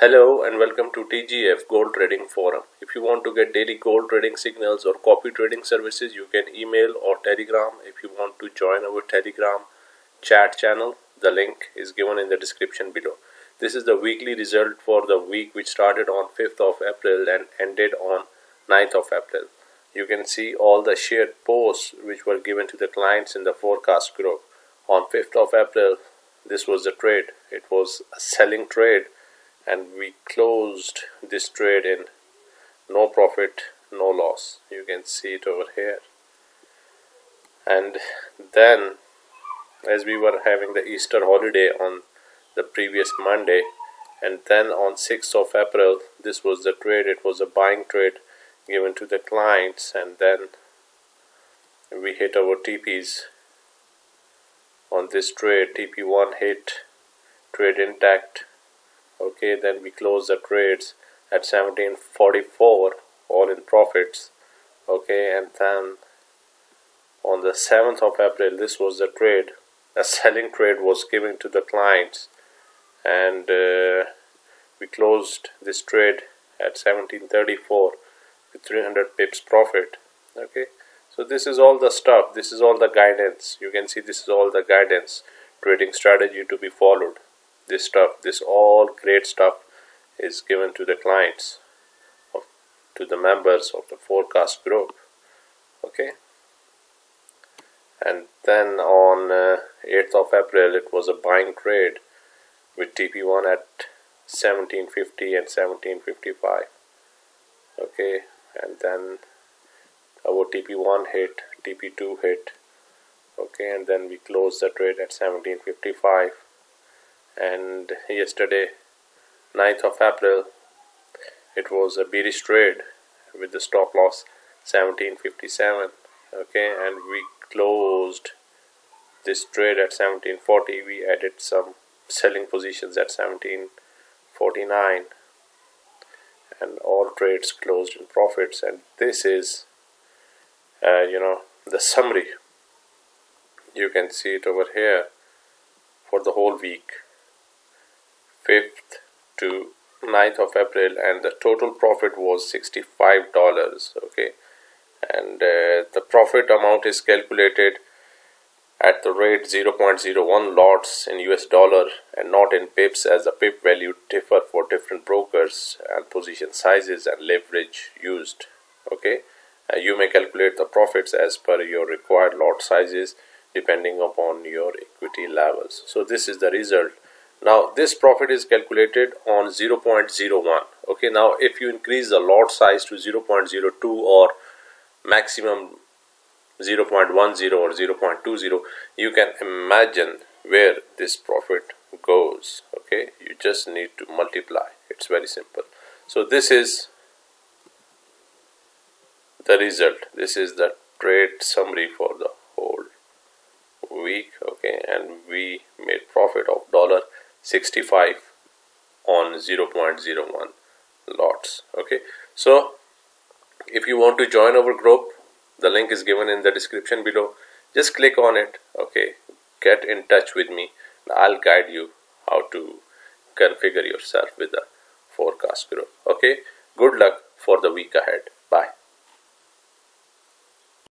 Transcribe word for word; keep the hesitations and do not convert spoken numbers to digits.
Hello and welcome to T G F Gold Trading Forum. If you want to get daily gold trading signals or copy trading services, you can email or telegram. If you want to join our telegram chat channel, the link is given in the description below. This is the weekly result for the week which started on fifth of April and ended on ninth of April. You can see all the shared posts which were given to the clients in the forecast group. On fifth of April, this was the trade. It was a selling trade, and we closed this trade in no profit, no loss. You can see it over here. And then, as we were having the Easter holiday on the previous Monday, and then on sixth of April, this was the trade. It was a buying trade given to the clients, and then we hit our T Ps on this trade. T P one hit, trade intact. Okay, then we close the trades at seventeen forty-four, all in profits. Okay, and then on the seventh of April, this was the trade. A selling trade was given to the clients, and uh, we closed this trade at seventeen thirty-four with three hundred pips profit. Okay, so this is all the stuff. This is all the guidance. You can see this is all the guidance, trading strategy to be followed. This stuff, this all great stuff is given to the clients, of, to the members of the forecast group. Okay. And then on uh, eighth of April, it was a buying trade with T P one at seventeen fifty and seventeen fifty-five. Okay. And then our T P one hit, T P two hit. Okay. And then we closed the trade at seventeen fifty-five. And yesterday, ninth of April, it was a bearish trade with the stop loss seventeen fifty-seven. Okay, and we closed this trade at seventeen forty. We added some selling positions at seventeen forty-nine, and all trades closed in profits. And this is uh, you know, the summary. You can see it over here for the whole week, fifth to ninth of April, and the total profit was sixty-five dollars. Okay, and uh, the profit amount is calculated at the rate zero point zero one lots in U S dollar and not in pips, as the pip value differ for different brokers and position sizes and leverage used. Okay, uh, you may calculate the profits as per your required lot sizes depending upon your equity levels. So this is the result. Now this profit is calculated on zero point zero one. Okay, now if you increase the lot size to zero point zero two or maximum zero point one zero or zero point two zero, you can imagine where this profit goes. Okay, you just need to multiply. It's very simple. So this is the result. This is the trade summary for the whole week. Okay, and we made profit of dollar sixty-five on zero point zero one lots. Okay, so if you want to join our group, the link is given in the description below. Just click on it. Okay, get in touch with me and I'll guide you how to configure yourself with the forecast group. Okay, good luck for the week ahead. Bye.